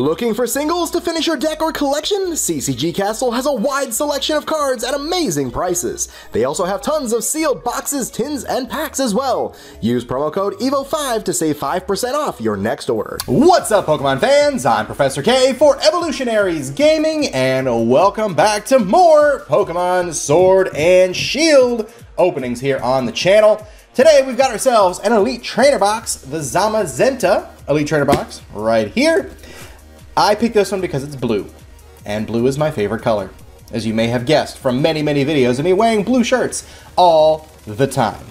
Looking for singles to finish your deck or collection? CCG Castle has a wide selection of cards at amazing prices. They also have tons of sealed boxes, tins, and packs as well. Use promo code EVO5 to save 5% off your next order. What's up, Pokemon fans? I'm Professor K for Evolutionaries Gaming, and welcome back to more Pokemon Sword and Shield openings here on the channel. Today, we've got ourselves an Elite Trainer Box, the Zamazenta Elite Trainer Box right here. I picked this one because it's blue, and blue is my favorite color, as you may have guessed from many, many videos of me wearing blue shirts all the time.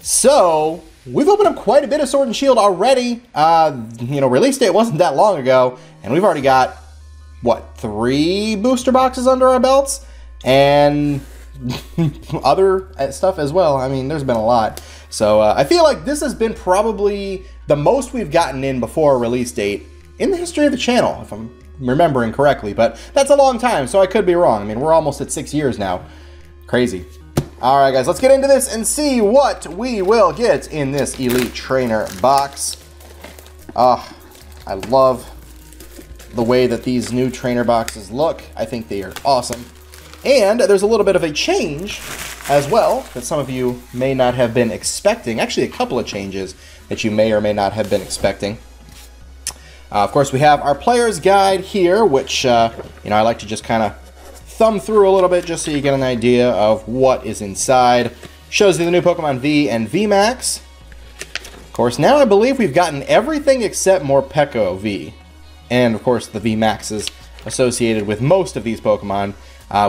So, we've opened up quite a bit of Sword and Shield already. Release date wasn't that long ago, and we've already got, what, 3 booster boxes under our belts? And other stuff as well. I mean, there's been a lot. So, I feel like this has been probably the most we've gotten in before a release date in the history of the channel, if I'm remembering correctly, but that's a long time, so I could be wrong. I mean, we're almost at 6 years now. Crazy. All right, guys, let's get into this and see what we will get in this Elite Trainer Box. I love the way that these new trainer boxes look. I think they are awesome. And there's a little bit of a change as well that some of you may not have been expecting. Actually, a couple of changes that you may or may not have been expecting. Of course, we have our player's guide here, which, I like to just kind of thumb through a little bit just so you get an idea of what is inside. Shows you the new Pokemon V and VMAX. Of course, now I believe we've gotten everything except Morpeko V. And, of course, the VMAXs associated with most of these Pokemon.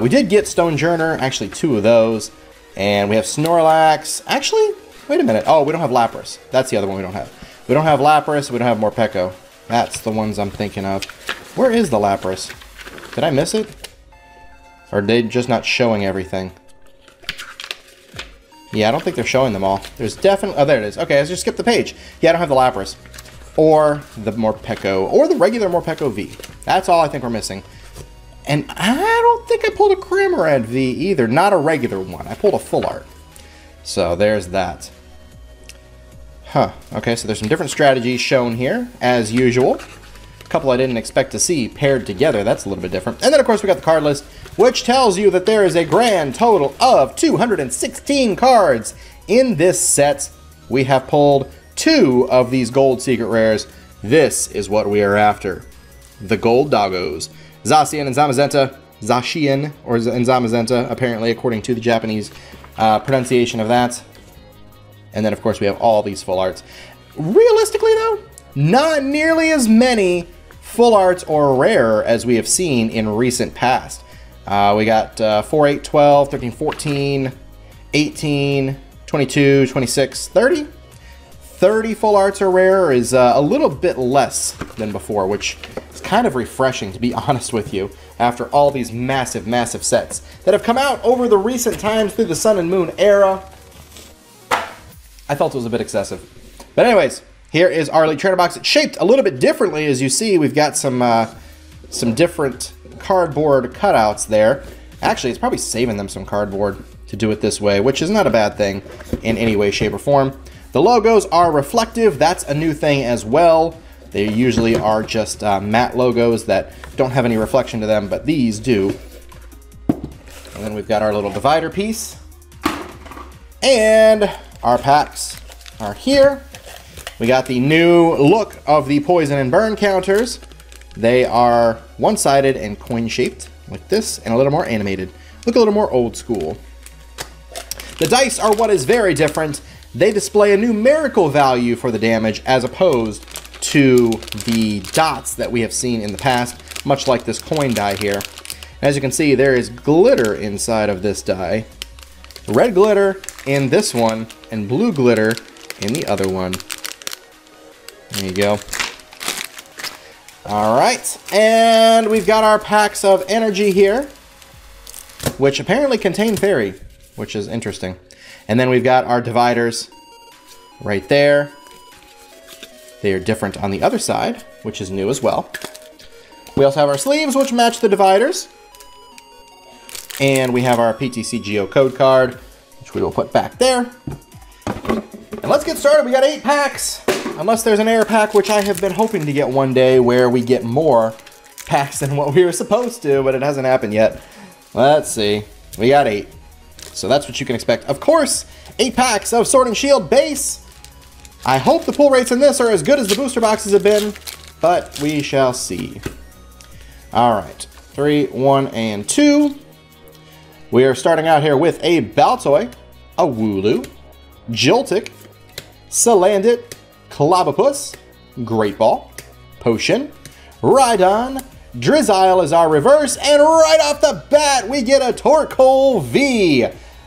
We did get Stonejourner, actually 2 of those. And we have Snorlax. Actually, wait a minute. Oh, we don't have Lapras. That's the other one we don't have. We don't have Lapras. We don't have Morpeko. That's the ones I'm thinking of. Where is the Lapras? Did I miss it? Or are they just not showing everything? Yeah, I don't think they're showing them all. There's definitely... Oh, there it is. Okay, I just skipped the page. Yeah, I don't have the Lapras. Or the Morpeko. Or the regular Morpeko V. That's all I think we're missing. And I don't think I pulled a Cramorant V either. Not a regular one. I pulled a full art. So, there's that. Huh, okay, so there's some different strategies shown here, as usual. A couple I didn't expect to see paired together, that's a little bit different. And then, of course, we got the card list, which tells you that there is a grand total of 216 cards in this set. We have pulled 2 of these gold secret rares. This is what we are after. The gold doggos. Zacian and Zamazenta. Zacian and Zamazenta, apparently, according to the Japanese pronunciation of that. And then, of course, we have all these full arts. Realistically, though, not nearly as many full arts or rare as we have seen in recent past. We got 4, 8, 12, 13, 14, 18, 22, 26, 30. 30 full arts or rare is a little bit less than before, which is kind of refreshing, to be honest with you, after all these massive, massive sets that have come out over the recent times through the Sun and Moon era. I felt it was a bit excessive. But anyways, here is our Elite Trainer Box. It's shaped a little bit differently, as you see. We've got some different cardboard cutouts there. Actually, it's probably saving them some cardboard to do it this way, which is not a bad thing in any way, shape, or form. The logos are reflective. That's a new thing as well. They usually are just matte logos that don't have any reflection to them, but these do. And then we've got our little divider piece. And... our packs are here. We got the new look of the poison and burn counters. They are one-sided and coin-shaped like this and a little more animated. Look a little more old school. The dice are what is very different. They display a numerical value for the damage as opposed to the dots that we have seen in the past, much like this coin die here. As you can see, there is glitter inside of this die. Red glitter in this one, and blue glitter in the other one. There you go. All right, and we've got our packs of energy here, which apparently contain fairy, which is interesting. And then we've got our dividers right there. They are different on the other side, which is new as well. We also have our sleeves, which match the dividers. And we have our PTCGO code card, which we will put back there. And let's get started. We got 8 packs. Unless there's an air pack, which I have been hoping to get one day, where we get more packs than what we were supposed to, but it hasn't happened yet. Let's see. We got 8. So that's what you can expect. Of course, 8 packs of Sword and Shield base. I hope the pull rates in this are as good as the booster boxes have been, but we shall see. All right, 3, 1, and 2. We are starting out here with a Baltoy, a Wooloo, Joltik, Salandit, Clobbopus, Great Ball, Potion, Rhydon, Drizzile is our reverse, and right off the bat, we get a Torkoal V.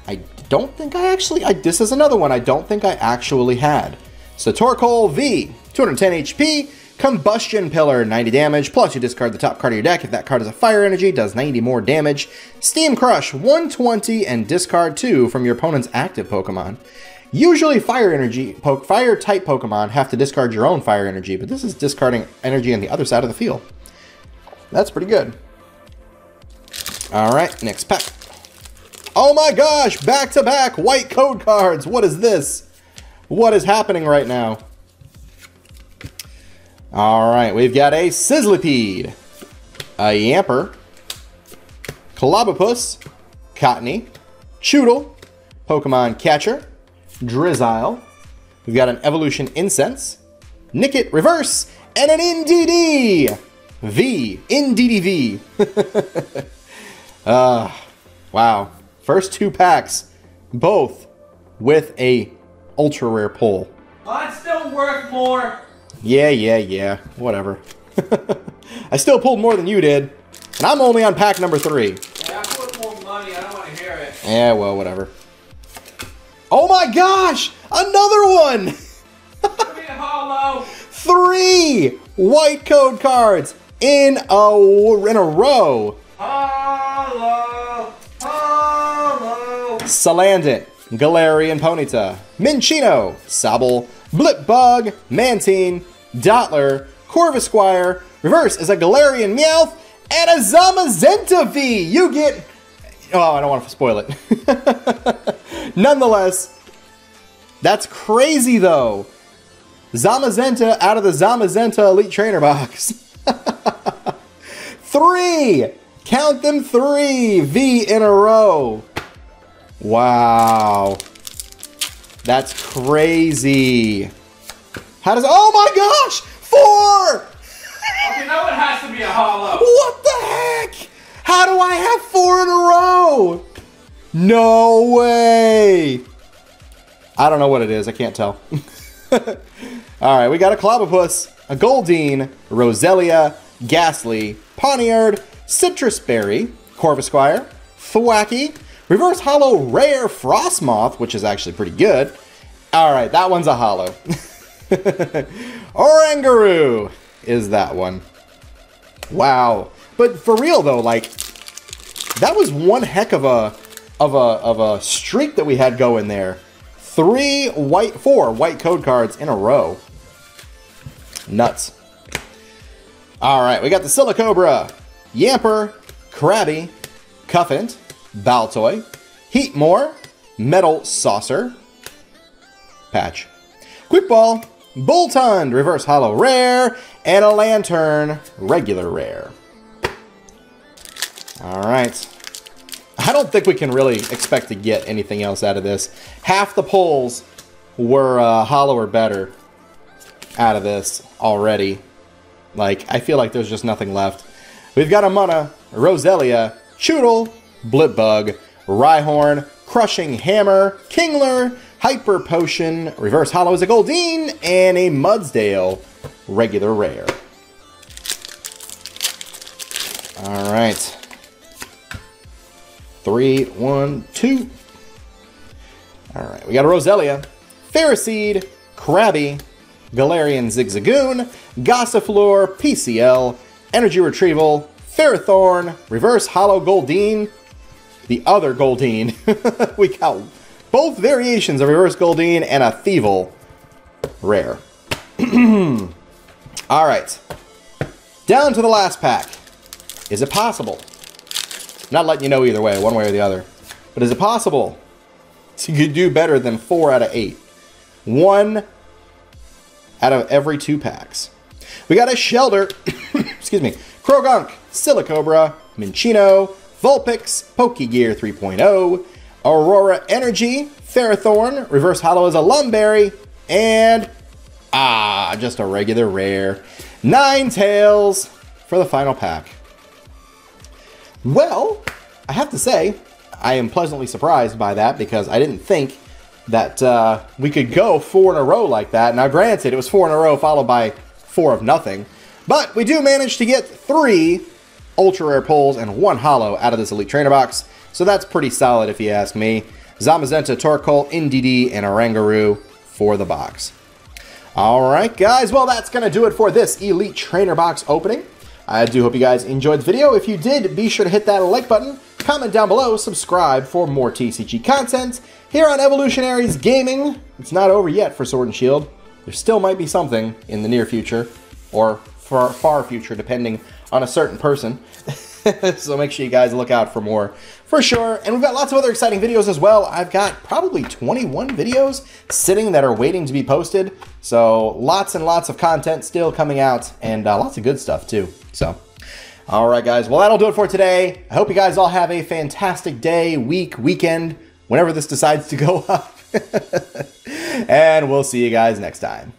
I don't think I actually, this is another one I don't think I actually had. So Torkoal V, 210 HP, Combustion Pillar, 90 damage, plus you discard the top card of your deck. If that card is a fire energy, does 90 more damage. Steam Crush, 120, and discard 2 from your opponent's active Pokemon. Usually fire energy, fire type Pokemon have to discard your own fire energy, but this is discarding energy on the other side of the field. That's pretty good. All right, next pack. Oh my gosh, back-to-back white code cards. What is this? What is happening right now? All right, we've got a Sizzlipede, a Yamper, Clobbopus, Cottonee, Choodle, Pokemon Catcher, Drizzile. We've got an Evolution Incense, Nickit Reverse, and an NDD! V. NDDV. Wow. First 2 packs, both with a ultra rare pull. Oh, it's still worth more. Yeah. Whatever. I still pulled more than you did, and I'm only on pack number 3. Yeah, I put more money. I don't want to hear it. Yeah, well, whatever. Oh my gosh! Another one! Hollow. 3 white code cards in a row. Hollow. Hollow. Salandit, Galarian Ponyta, Minchino, Sobble, BlipBug, Mantine, Dottler, Corvisquire. Reverse is a Galarian Meowth and a Zamazenta V. You get... Oh, I don't want to spoil it. Nonetheless, that's crazy though. Zamazenta out of the Zamazenta Elite Trainer Box. 3! Count them, 3 V in a row. Wow. That's crazy. How does... Oh my gosh! 4! Okay, now it has to be a hollow. What the heck? How do I have 4 in a row? No way! I don't know what it is. I can't tell. All right, we got a Clobbopus, a Goldeen, Roselia, Ghastly, Pontiard, Citrus Berry, Corvisquire, Thwacky, Reverse Hollow Rare Frostmoth, which is actually pretty good. All right, that one's a hollow. Oranguru is that one. Wow. But for real though, like, that was one heck of a streak that we had going there. 4 white code cards in a row. Nuts. All right, we got the Silicobra, Yamper, Krabby, Cuffant, Baltoy, Heatmore, Metal Saucer, Patch, Quick Ball, Boltund, Reverse Hollow Rare, and a Lantern, Regular Rare. All right. I don't think we can really expect to get anything else out of this. Half the pulls were hollow or better out of this already. Like, I feel like there's just nothing left. We've got Amuna, Roselia, Choodle, Blipbug, Rhyhorn, Crushing Hammer, Kingler, Hyper Potion, Reverse Hollow is a Goldeen, and a Mudsdale Regular Rare. All right. 3, 1, 2. All right, we got a Roselia, Ferroseed, Krabby, Galarian Zigzagoon, Gossifleur, PCL, Energy Retrieval, Ferrothorn, Reverse Hollow Goldeen, the other Goldeen. We got both variations of Reverse Goldeen and a Thievul Rare. All right, down to the last pack. Is it possible? Not letting you know either way, one way or the other. But is it possible to do better than 4 out of 8? One out of every 2 packs. We got a Shellder, excuse me, Krogunk, Silicobra, Minchino, Vulpix, Pokegear 3.0, Aurora Energy, Ferrothorn, Reverse Hollow as a Lumberry, and just a regular rare. Ninetales for the final pack. Well, I have to say, I am pleasantly surprised by that because I didn't think that we could go 4 in a row like that. Now, granted, it was 4 in a row followed by 4 of nothing. But we do manage to get 3 ultra rare pulls and 1 hollow out of this Elite Trainer box. So that's pretty solid if you ask me. Zamazenta, Torkoal, Ndidi, and Oranguru for the box. All right, guys. Well, that's going to do it for this Elite Trainer box opening. I do hope you guys enjoyed the video. If you did, be sure to hit that like button, comment down below, subscribe for more TCG content here on Evolutionaries Gaming. It's not over yet for Sword and Shield. There still might be something in the near future or far future, depending on a certain person. So make sure you guys look out for more for sure. And we've got lots of other exciting videos as well. I've got probably 21 videos sitting that are waiting to be posted. So lots and lots of content still coming out and lots of good stuff too. So, all right, guys. Well, that'll do it for today. I hope you guys all have a fantastic day, week, weekend, whenever this decides to go up. And we'll see you guys next time.